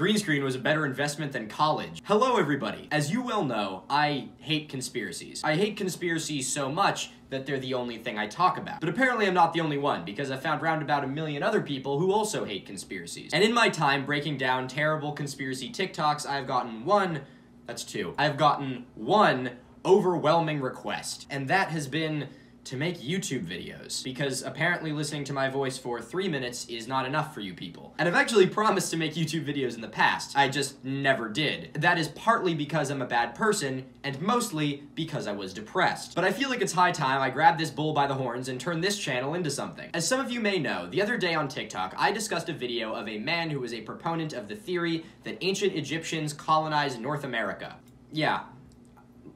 green screen was a better investment than college. Hello everybody. As you well know, I hate conspiracies. I hate conspiracies so much that they're the only thing I talk about. But apparently I'm not the only one, because I found round about a million other people who also hate conspiracies. And in my time breaking down terrible conspiracy TikToks, I've gotten one, that's two, I've gotten one overwhelming request. And that has been to make YouTube videos, because apparently listening to my voice for 3 minutes is not enough for you people. And I've actually promised to make YouTube videos in the past, I just never did. That is partly because I'm a bad person, and mostly because I was depressed. But I feel like it's high time I grab this bull by the horns and turn this channel into something. As some of you may know, the other day on TikTok, I discussed a video of a man who was a proponent of the theory that ancient Egyptians colonized North America. Yeah.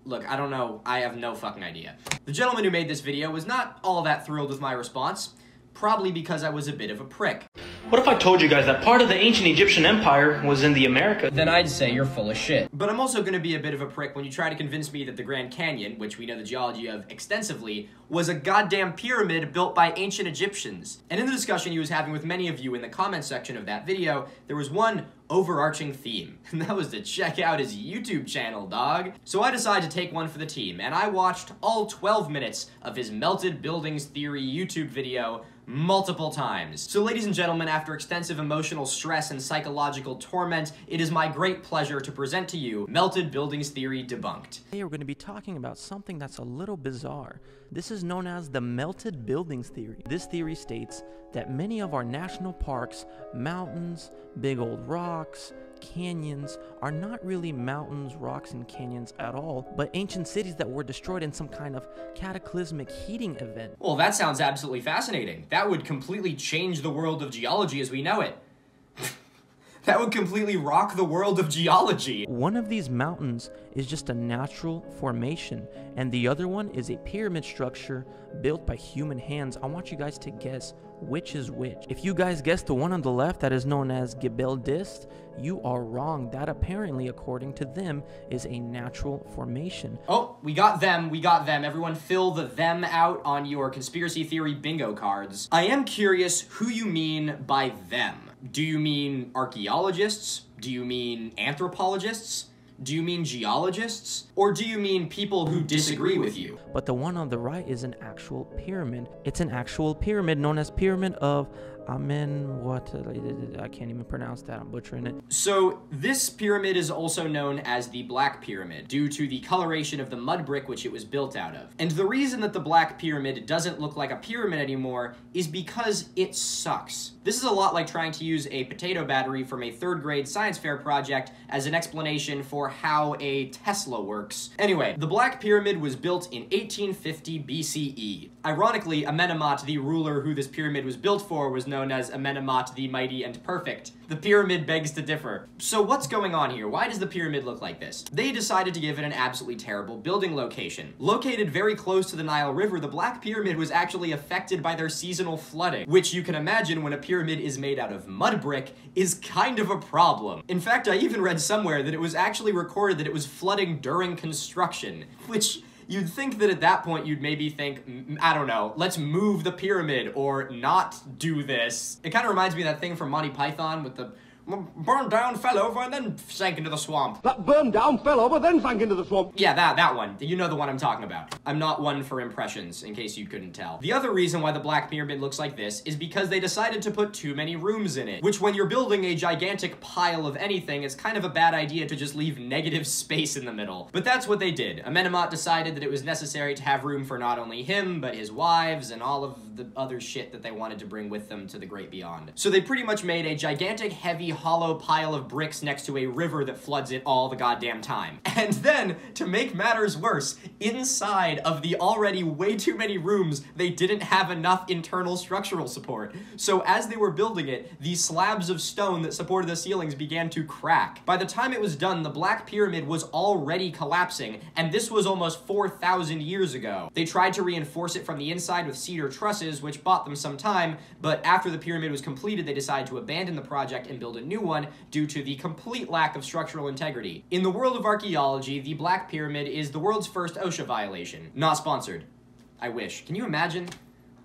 Look, I don't know, I have no fucking idea. The gentleman who made this video was not all that thrilled with my response, probably because I was a bit of a prick. What if I told you guys that part of the ancient Egyptian empire was in the Americas? Then I'd say you're full of shit. But I'm also gonna be a bit of a prick when you try to convince me that the Grand Canyon, which we know the geology of extensively, was a goddamn pyramid built by ancient Egyptians. And in the discussion he was having with many of you in the comment section of that video, there was one overarching theme, and that was to check out his YouTube channel, dog. So I decided to take one for the team, and I watched all 12 minutes of his Melted Buildings Theory YouTube video multiple times. So ladies and gentlemen, after extensive emotional stress and psychological torment, it is my great pleasure to present to you Melted Buildings Theory Debunked. Today we're going to be talking about something that's a little bizarre. This is known as the Melted Buildings Theory. This theory states that many of our national parks, mountains, big old rocks, canyons are not really mountains, rocks, and canyons at all, but ancient cities that were destroyed in some kind of cataclysmic heating event. Well, that sounds absolutely fascinating. That would completely change the world of geology as we know it. That would completely rock the world of geology. One of these mountains is just a natural formation, and the other one is a pyramid structure built by human hands. I want you guys to guess which is which. If you guys guess the one on the left that is known as Gebel Dist, you are wrong. That apparently, according to them, is a natural formation. Oh, we got them, we got them. Everyone fill the them out on your conspiracy theory bingo cards. I am curious who you mean by them. Do you mean archaeologists? Do you mean anthropologists? Do you mean geologists? Or do you mean people who disagree with you? But the one on the right is an actual pyramid. It's an actual pyramid known as Pyramid of Amenemhat. I can't even pronounce that, I'm butchering it. So this pyramid is also known as the Black Pyramid due to the coloration of the mud brick which it was built out of. And the reason that the Black Pyramid doesn't look like a pyramid anymore is because it sucks. This is a lot like trying to use a potato battery from a third grade science fair project as an explanation for how a Tesla works. Anyway, the Black Pyramid was built in 1850 BCE. Ironically, Amenemhat, the ruler who this pyramid was built for, was known as Amenemhat the Mighty and Perfect. The pyramid begs to differ. So what's going on here? Why does the pyramid look like this? They decided to give it an absolutely terrible building location. Located very close to the Nile River, the Black Pyramid was actually affected by their seasonal flooding, which you can imagine when a pyramid is made out of mud brick is kind of a problem. In fact, I even read somewhere that it was actually recorded that it was flooding during construction, which you'd think that at that point you'd maybe think, I don't know, let's move the pyramid or not do this. It kind of reminds me of that thing from Monty Python with the burn down, fell over, and then sank into the swamp. That burned down, fell over, then sank into the swamp. Yeah, that one. You know the one I'm talking about. I'm not one for impressions, in case you couldn't tell. The other reason why the Black Pyramid looks like this is because they decided to put too many rooms in it, which when you're building a gigantic pile of anything, it's kind of a bad idea to just leave negative space in the middle. But that's what they did. Amenemhat decided that it was necessary to have room for not only him, but his wives and all of the other shit that they wanted to bring with them to the great beyond. So they pretty much made a gigantic, heavy, hollow pile of bricks next to a river that floods it all the goddamn time. And then, to make matters worse, inside of the already way too many rooms, they didn't have enough internal structural support. So as they were building it, the slabs of stone that supported the ceilings began to crack. By the time it was done, the Black Pyramid was already collapsing, and this was almost 4,000 years ago. They tried to reinforce it from the inside with cedar trusses, which bought them some time, but after the pyramid was completed, they decided to abandon the project and build a new one due to the complete lack of structural integrity. In the world of archaeology, the Black Pyramid is the world's first OSHA violation. Not sponsored. I wish. Can you imagine?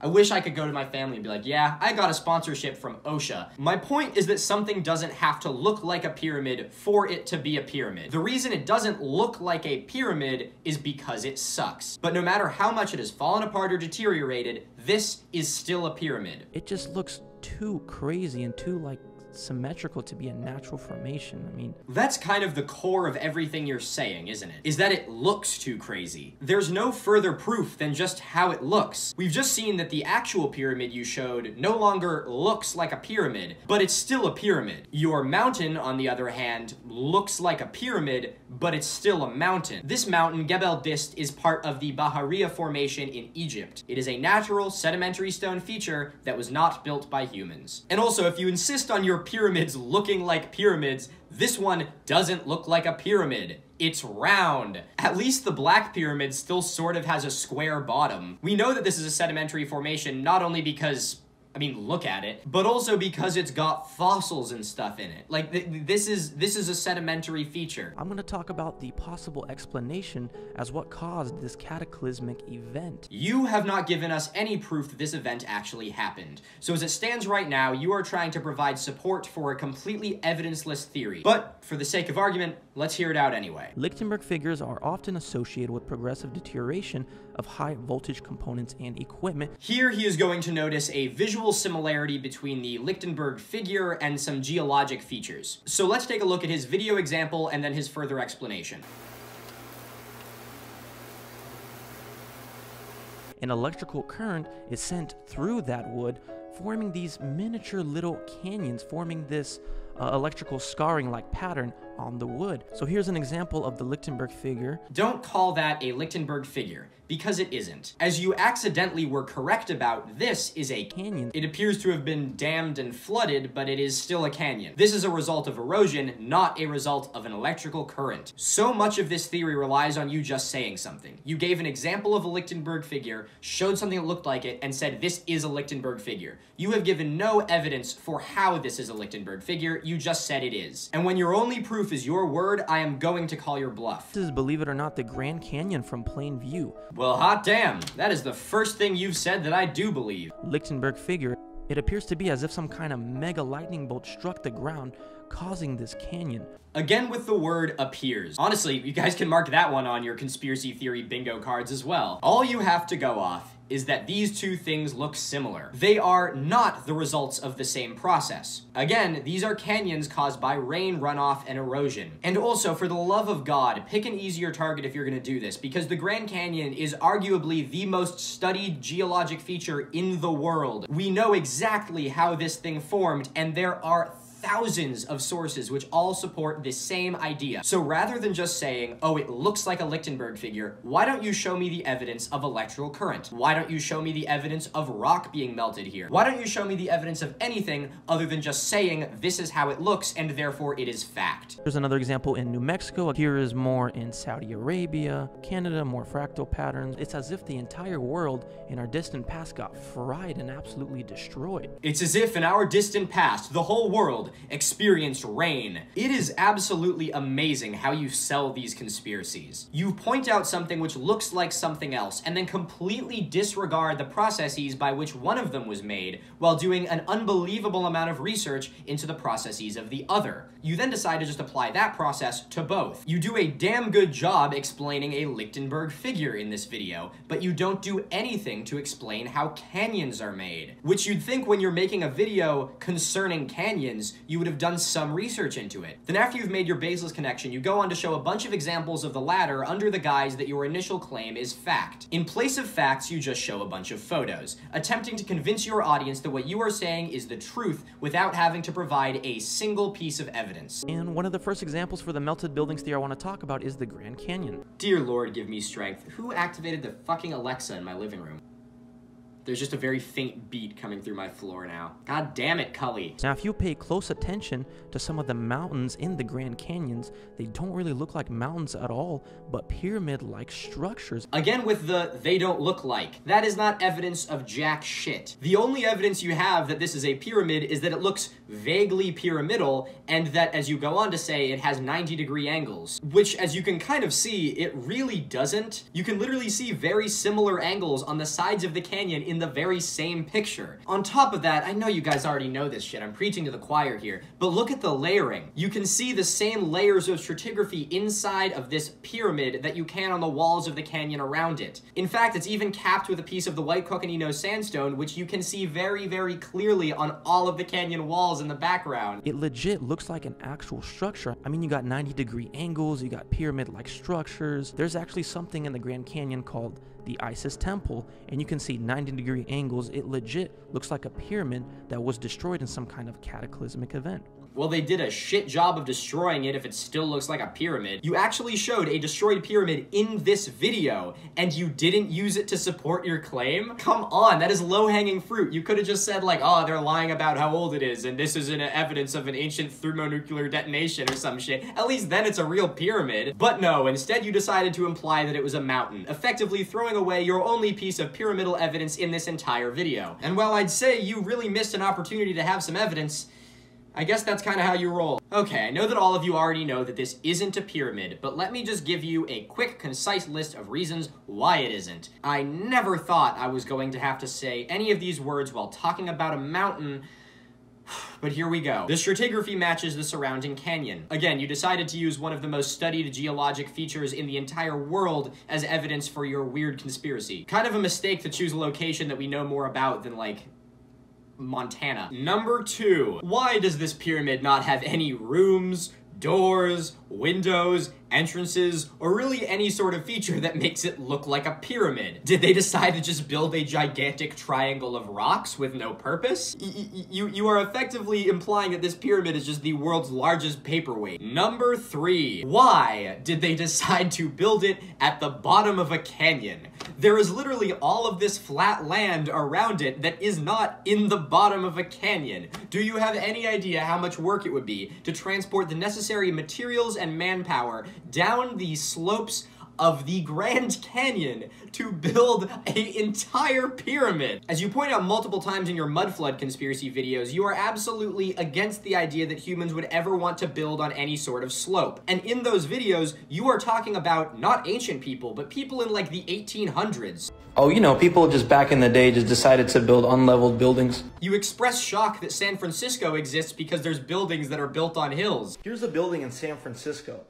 I wish I could go to my family and be like, yeah, I got a sponsorship from OSHA. My point is that something doesn't have to look like a pyramid for it to be a pyramid. The reason it doesn't look like a pyramid is because it sucks. But no matter how much it has fallen apart or deteriorated, this is still a pyramid. It just looks too crazy and too, like, symmetrical to be a natural formation. I mean, that's kind of the core of everything you're saying, isn't it? Is that it looks too crazy. There's no further proof than just how it looks. We've just seen that the actual pyramid you showed no longer looks like a pyramid, but it's still a pyramid. Your mountain, on the other hand, looks like a pyramid, but it's still a mountain. This mountain, Gebel Dist, is part of the Bahariya formation in Egypt. It is a natural sedimentary stone feature that was not built by humans. And also, if you insist on your pyramids looking like pyramids, this one doesn't look like a pyramid. It's round. At least the Black Pyramid still sort of has a square bottom. We know that this is a sedimentary formation not only because, I mean, look at it, but also because it's got fossils and stuff in it. Like, this is a sedimentary feature. I'm gonna talk about the possible explanation as what caused this cataclysmic event. You have not given us any proof that this event actually happened. So as it stands right now, you are trying to provide support for a completely evidenceless theory. But for the sake of argument, let's hear it out anyway. Lichtenberg figures are often associated with progressive deterioration of high voltage components and equipment. Here he is going to notice a visual similarity between the Lichtenberg figure and some geologic features. So let's take a look at his video example and then his further explanation. An electrical current is sent through that wood, forming these miniature little canyons, forming this electrical scarring-like pattern on the wood. So here's an example of the Lichtenberg figure. Don't call that a Lichtenberg figure, because it isn't. As you accidentally were correct about, this is a canyon. It appears to have been dammed and flooded, but it is still a canyon. This is a result of erosion, not a result of an electrical current. So much of this theory relies on you just saying something. You gave an example of a Lichtenberg figure, showed something that looked like it, and said this is a Lichtenberg figure. You have given no evidence for how this is a Lichtenberg figure, you just said it is. And when your only proof is your word, I am going to call your bluff. This is, believe it or not, the Grand Canyon from Plain View. Well, hot damn, that is the first thing you've said that I do believe. Lichtenberg figure, it appears to be as if some kind of mega lightning bolt struck the ground, causing this canyon. Again with the word appears. Honestly, you guys can mark that one on your conspiracy theory bingo cards as well. All you have to go off is that these two things look similar. They are not the results of the same process. Again, these are canyons caused by rain, runoff, and erosion. And also, for the love of God, pick an easier target if you're gonna do this, because the Grand Canyon is arguably the most studied geologic feature in the world. We know exactly how this thing formed, and there are thousands of sources which all support this same idea. So rather than just saying, oh, it looks like a Lichtenberg figure, why don't you show me the evidence of electrical current? Why don't you show me the evidence of rock being melted here? Why don't you show me the evidence of anything other than just saying this is how it looks and therefore it is fact? There's another example in New Mexico. Here is more in Saudi Arabia, Canada, more fractal patterns. It's as if the entire world in our distant past got fried and absolutely destroyed. It's as if in our distant past, the whole world experienced rain. It is absolutely amazing how you sell these conspiracies. You point out something which looks like something else and then completely disregard the processes by which one of them was made while doing an unbelievable amount of research into the processes of the other. You then decide to just apply that process to both. You do a damn good job explaining a Lichtenberg figure in this video, but you don't do anything to explain how canyons are made, which you'd think when you're making a video concerning canyons, you would have done some research into it. Then after you've made your baseless connection, you go on to show a bunch of examples of the latter under the guise that your initial claim is fact. In place of facts, you just show a bunch of photos, attempting to convince your audience that what you are saying is the truth without having to provide a single piece of evidence. And one of the first examples for the melted buildings theory I want to talk about is the Grand Canyon. Dear Lord, give me strength. Who activated the fucking Alexa in my living room? There's just a very faint beat coming through my floor now. God damn it, Cully. Now, if you pay close attention to some of the mountains in the Grand Canyons, they don't really look like mountains at all, but pyramid-like structures. Again with the, they don't look like. That is not evidence of jack shit. The only evidence you have that this is a pyramid is that it looks vaguely pyramidal, and that, as you go on to say, it has 90-degree angles. Which, as you can kind of see, it really doesn't. You can literally see very similar angles on the sides of the canyon in the very same picture. On top of that, I know you guys already know this shit, I'm preaching to the choir here, but look at the layering. You can see the same layers of stratigraphy inside of this pyramid that you can on the walls of the canyon around it. In fact, it's even capped with a piece of the white Coconino sandstone, which you can see very, very clearly on all of the canyon walls in the background. It legit looks like an actual structure. I mean, you got 90-degree angles, you got pyramid-like structures. There's actually something in the Grand Canyon called the Isis Temple, and you can see 90-degree angles. It legit looks like a pyramid that was destroyed in some kind of cataclysmic event. Well, they did a shit job of destroying it if it still looks like a pyramid. You actually showed a destroyed pyramid in this video, and you didn't use it to support your claim? Come on, that is low-hanging fruit. You could have just said, like, oh, they're lying about how old it is, and this is an evidence of an ancient thermonuclear detonation or some shit. At least then it's a real pyramid. But no, instead you decided to imply that it was a mountain, effectively throwing away your only piece of pyramidal evidence in this entire video. And while I'd say you really missed an opportunity to have some evidence, I guess that's kind of how you roll. Okay, I know that all of you already know that this isn't a pyramid, but let me just give you a quick, concise list of reasons why it isn't. I never thought I was going to have to say any of these words while talking about a mountain, but here we go. The stratigraphy matches the surrounding canyon. Again, you decided to use one of the most studied geologic features in the entire world as evidence for your weird conspiracy. Kind of a mistake to choose a location that we know more about than, like, Montana. Number two, why does this pyramid not have any rooms, doors, windows, entrances, or really any sort of feature that makes it look like a pyramid? Did they decide to just build a gigantic triangle of rocks with no purpose? You are effectively implying that this pyramid is just the world's largest paperweight. Number three, why did they decide to build it at the bottom of a canyon? There is literally all of this flat land around it that is not in the bottom of a canyon. Do you have any idea how much work it would be to transport the necessary materials and manpower down the slopes of the Grand Canyon to build an entire pyramid? As you point out multiple times in your mud flood conspiracy videos, you are absolutely against the idea that humans would ever want to build on any sort of slope. And in those videos, you are talking about not ancient people, but people in like the 1800s. Oh, you know, people just back in the day just decided to build unleveled buildings. You express shock that San Francisco exists because there's buildings that are built on hills. Here's a building in San Francisco.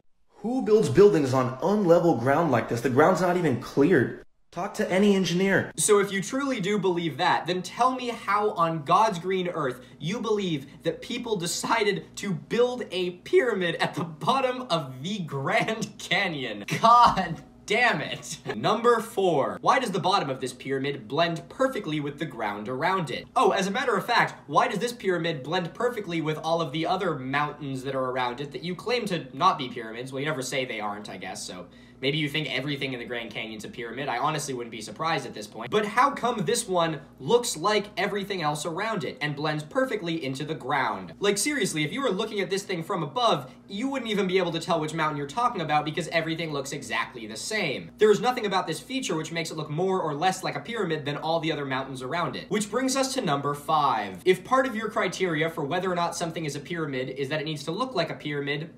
Who builds buildings on unlevel ground like this? The ground's not even cleared. Talk to any engineer. So if you truly do believe that, then tell me how on God's green earth you believe that people decided to build a pyramid at the bottom of the Grand Canyon. God damn it. Number four, why does the bottom of this pyramid blend perfectly with the ground around it? Oh, as a matter of fact, why does this pyramid blend perfectly with all of the other mountains that are around it that you claim to not be pyramids? Well, you never say they aren't, I guess, so maybe you think everything in the Grand Canyon's a pyramid. I honestly wouldn't be surprised at this point. But how come this one looks like everything else around it and blends perfectly into the ground? Like, seriously, if you were looking at this thing from above, you wouldn't even be able to tell which mountain you're talking about because everything looks exactly the same. There is nothing about this feature which makes it look more or less like a pyramid than all the other mountains around it. Which brings us to number five. If part of your criteria for whether or not something is a pyramid is that it needs to look like a pyramid,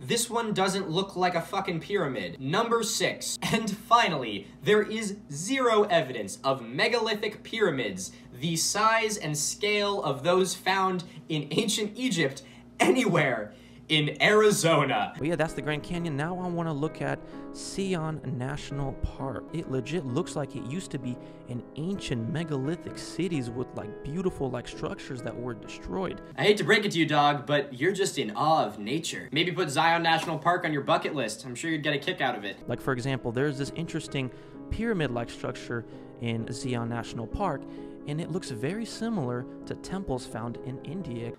this one doesn't look like a fucking pyramid. Number six, and finally, there is zero evidence of megalithic pyramids, the size and scale of those found in ancient Egypt, anywhere in Arizona. Well, yeah, that's the Grand Canyon. Now I want to look at Zion National Park. It legit looks like it used to be an ancient megalithic cities with like beautiful like structures that were destroyed. I hate to break it to you, dog, but you're just in awe of nature. Maybe put Zion National Park on your bucket list. I'm sure you'd get a kick out of it. Like, for example, there's this interesting pyramid-like structure in Zion National Park, and it looks very similar to temples found in India.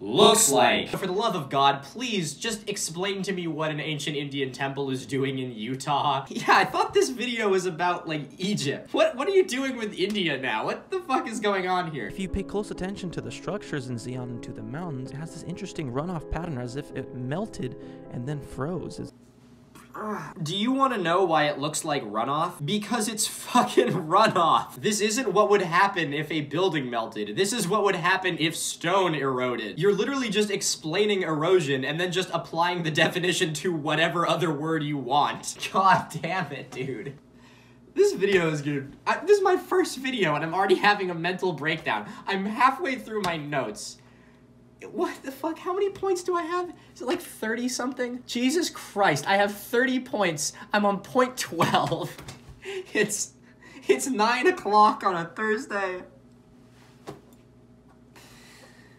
Looks like. For the love of God, please just explain to me what an ancient Indian temple is doing in Utah. Yeah, I thought this video was about, like, Egypt. What are you doing with India now? What the fuck is going on here? If you pay close attention to the structures in Zion and to the mountains, it has this interesting runoff pattern as if it melted and then froze. Do you want to know why it looks like runoff? Because it's fucking runoff. This isn't what would happen if a building melted. This is what would happen if stone eroded. You're literally just explaining erosion and then just applying the definition to whatever other word you want. God damn it, dude. This video is good. This is my first video and I'm already having a mental breakdown. I'm halfway through my notes. What the fuck? How many points do I have? Is it like 30 something? Jesus Christ, I have 30 points. I'm on point 12. It's 9 o'clock on a Thursday.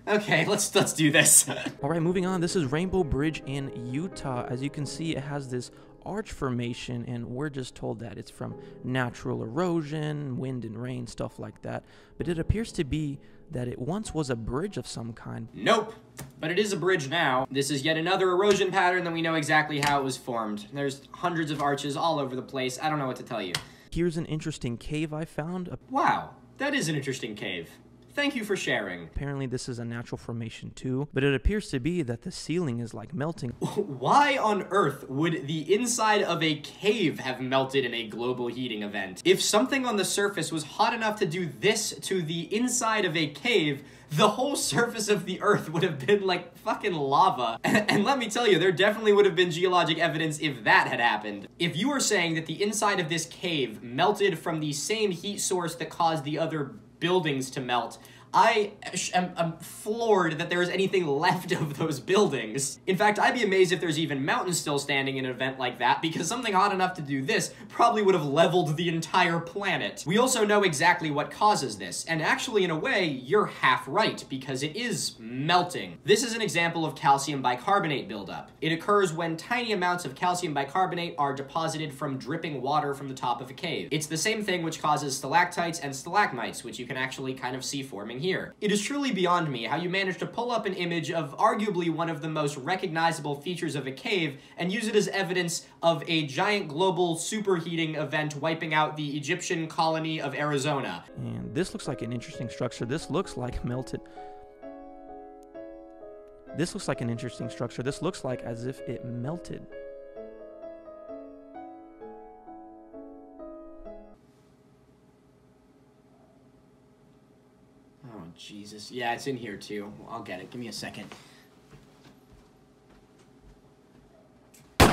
Okay, let's do this. All right, moving on. This is Rainbow Bridge in Utah. As you can see, it has this arch formation, and we're just told that it's from natural erosion, wind and rain, stuff like that. But it appears to be that it once was a bridge of some kind. Nope, but it is a bridge now. This is yet another erosion pattern that we know exactly how it was formed. There's hundreds of arches all over the place. I don't know what to tell you. Here's an interesting cave I found. Wow, that is an interesting cave. Thank you for sharing. Apparently this is a natural formation too, but it appears to be that the ceiling is like melting. Why on earth would the inside of a cave have melted in a global heating event? If something on the surface was hot enough to do this to the inside of a cave, the whole surface of the earth would have been like fucking lava. And let me tell you, there definitely would have been geologic evidence if that had happened. If you are saying that the inside of this cave melted from the same heat source that caused the other buildings to melt, I am floored that there is anything left of those buildings. In fact, I'd be amazed if there's even mountains still standing in an event like that, because something hot enough to do this probably would have leveled the entire planet. We also know exactly what causes this, and actually, in a way, you're half right, because it is melting. This is an example of calcium bicarbonate buildup. It occurs when tiny amounts of calcium bicarbonate are deposited from dripping water from the top of a cave. It's the same thing which causes stalactites and stalagmites, which you can actually kind of see forming here. It is truly beyond me how you managed to pull up an image of arguably one of the most recognizable features of a cave and use it as evidence of a giant global superheating event wiping out the Egyptian colony of Arizona. And this looks like an interesting structure. This looks like an interesting structure. This looks like as if it melted. Jesus. Yeah, it's in here too. I'll get it. Give me a second. The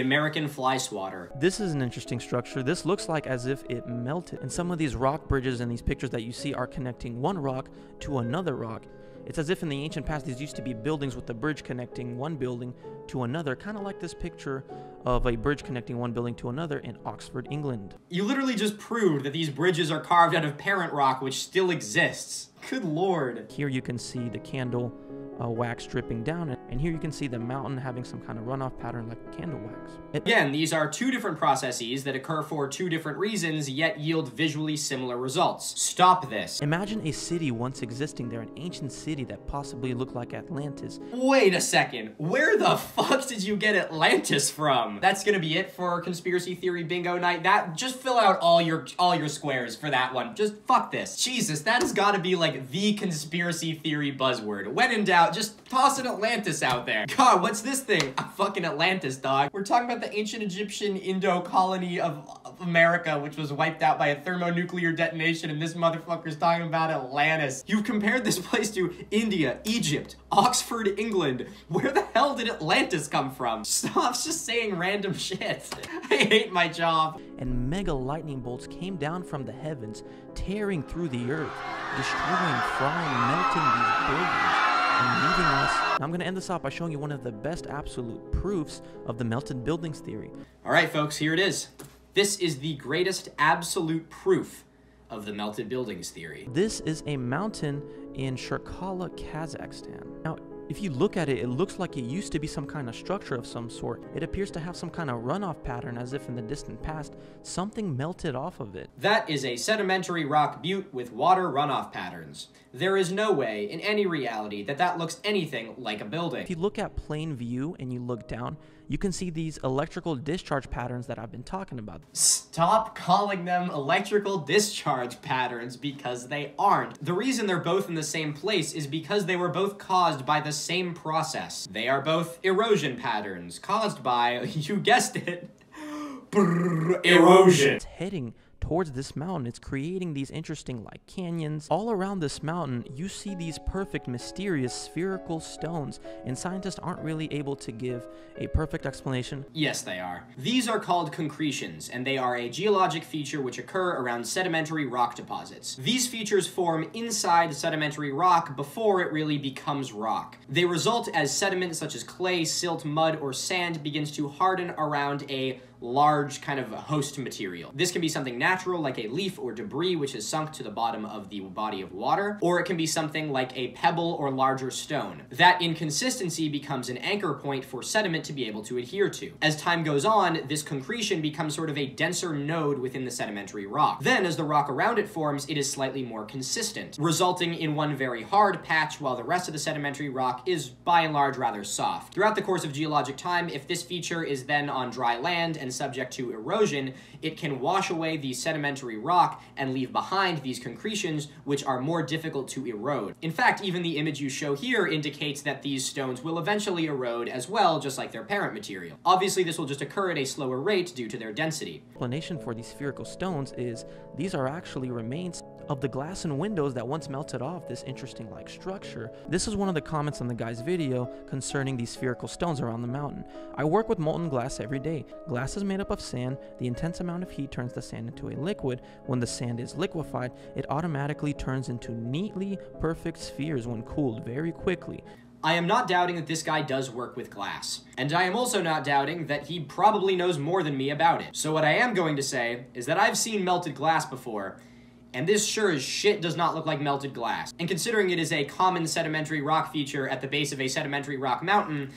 American fly swatter. This is an interesting structure. This looks like as if it melted. And some of these rock bridges in these pictures that you see are connecting one rock to another rock. It's as if in the ancient past, these used to be buildings with the bridge connecting one building to another, kind of like this picture of a bridge connecting one building to another in Oxford, England. You literally just proved that these bridges are carved out of parent rock, which still exists. Good Lord. Here you can see the candle wax dripping down, and here you can see the mountain having some kind of runoff pattern like candle wax. Again, these are two different processes that occur for two different reasons, yet yield visually similar results. Stop this. Imagine a city once existing there, an ancient city that possibly looked like Atlantis. Wait a second, where the fuck did you get Atlantis from? That's gonna be it for conspiracy theory bingo night. That, just fill out all your squares for that one. Just fuck this. Jesus, that has gotta be like the conspiracy theory buzzword. When in doubt, just toss an Atlantis out there. God, what's this thing? A fucking Atlantis, dog. We're talking about the ancient Egyptian Indo colony of America, which was wiped out by a thermonuclear detonation, and this motherfucker's talking about Atlantis. You've compared this place to India, Egypt, Oxford, England. Where the hell did Atlantis come from? Stop just saying random shit. I hate my job. And mega lightning bolts came down from the heavens, tearing through the earth, destroying, frying, melting these buildings. Now I'm gonna end this off by showing you one of the best absolute proofs of the melted buildings theory. All right, folks, here it is. This is the greatest absolute proof of the melted buildings theory. This is a mountain in Shirkala, Kazakhstan. Now, if you look at it, it looks like it used to be some kind of structure of some sort. It appears to have some kind of runoff pattern, as if in the distant past, something melted off of it. That is a sedimentary rock butte with water runoff patterns. There is no way in any reality that that looks anything like a building. If you look at plain view and you look down, you can see these electrical discharge patterns that I've been talking about. Stop calling them electrical discharge patterns, because they aren't. The reason they're both in the same place is because they were both caused by the same process. They are both erosion patterns caused by, you guessed it, erosion. It's heading towards this mountain, it's creating these interesting like canyons. All around this mountain, you see these perfect, mysterious, spherical stones, and scientists aren't really able to give a perfect explanation. Yes, they are. These are called concretions, and they are a geologic feature which occur around sedimentary rock deposits. These features form inside sedimentary rock before it really becomes rock. They result as sediment such as clay, silt, mud, or sand begins to harden around a large kind of host material. This can be something natural like a leaf or debris which has sunk to the bottom of the body of water, or it can be something like a pebble or larger stone. That inconsistency becomes an anchor point for sediment to be able to adhere to. As time goes on, this concretion becomes sort of a denser node within the sedimentary rock. Then, as the rock around it forms, it is slightly more consistent, resulting in one very hard patch while the rest of the sedimentary rock is by and large rather soft. Throughout the course of geologic time, if this feature is then on dry land and subject to erosion, it can wash away the sedimentary rock and leave behind these concretions, which are more difficult to erode. In fact, even the image you show here indicates that these stones will eventually erode as well, just like their parent material. Obviously, this will just occur at a slower rate due to their density. The explanation for these spherical stones is these are actually remains of the glass and windows that once melted off this interesting like structure. This is one of the comments on the guy's video concerning these spherical stones around the mountain. I work with molten glass every day. Glass is made up of sand. The intense amount of heat turns the sand into a liquid. When the sand is liquefied, it automatically turns into neatly perfect spheres when cooled very quickly. I am not doubting that this guy does work with glass, and I am also not doubting that he probably knows more than me about it. So what I am going to say is that I've seen melted glass before, and this sure as shit does not look like melted glass. And considering it is a common sedimentary rock feature at the base of a sedimentary rock mountain,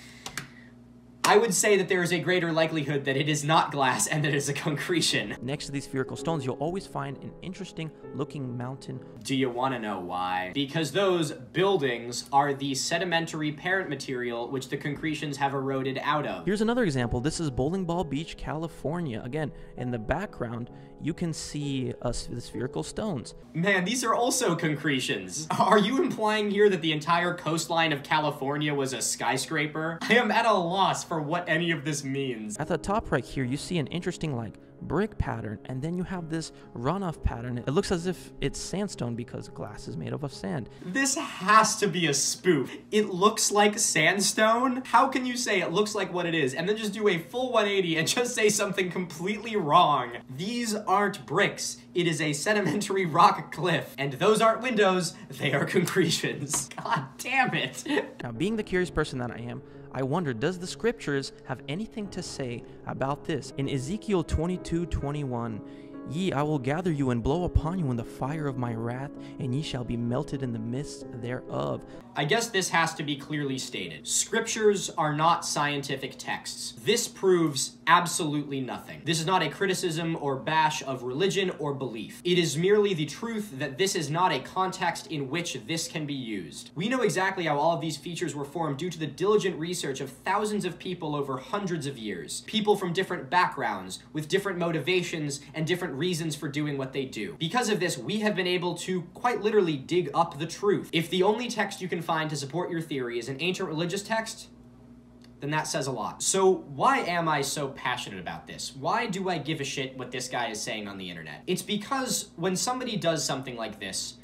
I would say that there is a greater likelihood that it is not glass and that it is a concretion. Next to these spherical stones, you'll always find an interesting looking mountain. Do you want to know why? Because those buildings are the sedimentary parent material which the concretions have eroded out of. Here's another example. This is Bowling Ball Beach, California. Again, in the background, you can see the spherical stones. Man, these are also concretions. Are you implying here that the entire coastline of California was a skyscraper? I am at a loss for what any of this means. At the top right here, you see an interesting like brick pattern, and then you have this runoff pattern. It looks as if it's sandstone because glass is made up of sand. This has to be a spoof. It looks like sandstone? How can you say it looks like what it is and then just do a full 180 and just say something completely wrong? These aren't bricks. It is a sedimentary rock cliff. And those aren't windows, they are concretions. God damn it. Now, being the curious person that I am, I wonder, does the scriptures have anything to say about this? In Ezekiel 22:21, "Ye, I will gather you and blow upon you in the fire of my wrath, and ye shall be melted in the midst thereof." I guess this has to be clearly stated. Scriptures are not scientific texts. This proves absolutely nothing. This is not a criticism or bash of religion or belief. It is merely the truth that this is not a context in which this can be used. We know exactly how all of these features were formed due to the diligent research of thousands of people over hundreds of years. People from different backgrounds, with different motivations and different reasons for doing what they do. Because of this, we have been able to quite literally dig up the truth. If the only text you can find to support your theory is an ancient religious text, then that says a lot. So why am I so passionate about this? Why do I give a shit what this guy is saying on the internet? It's because when somebody does something like this,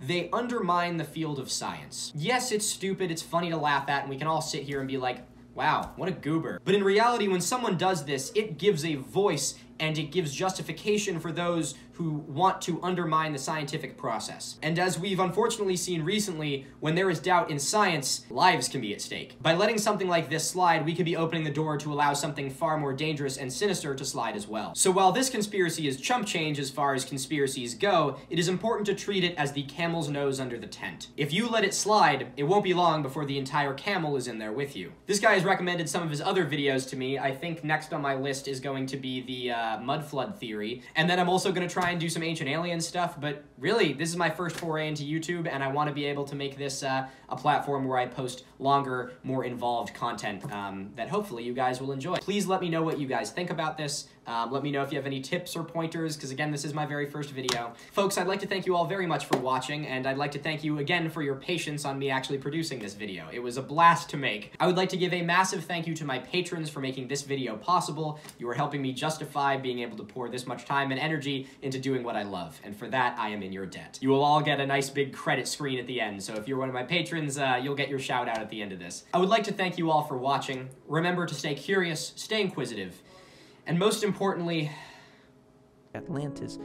they undermine the field of science. Yes, it's stupid, it's funny to laugh at, and we can all sit here and be like, wow, what a goober. But in reality, when someone does this, it gives a voice and it gives justification for those who want to undermine the scientific process. And as we've unfortunately seen recently, when there is doubt in science, lives can be at stake. By letting something like this slide, we could be opening the door to allow something far more dangerous and sinister to slide as well. So while this conspiracy is chump change as far as conspiracies go, it is important to treat it as the camel's nose under the tent. If you let it slide, it won't be long before the entire camel is in there with you. This guy has recommended some of his other videos to me. I think next on my list is going to be the mud flood theory, and then I'm also going to try and do some ancient alien stuff, but really, this is my first foray into YouTube, and I want to be able to make this a platform where I post longer, more involved content that hopefully you guys will enjoy. Please let me know what you guys think about this. Let me know if you have any tips or pointers, because again, this is my very first video. Folks, I'd like to thank you all very much for watching, and I'd like to thank you again for your patience on me actually producing this video. It was a blast to make. I would like to give a massive thank you to my patrons for making this video possible. You are helping me justify being able to pour this much time and energy into doing what I love, and for that, I am in your debt. You will all get a nice big credit screen at the end, so if you're one of my patrons, you'll get your shout out at the end of this. I would like to thank you all for watching. Remember to stay curious, stay inquisitive, and most importantly, Atlantis.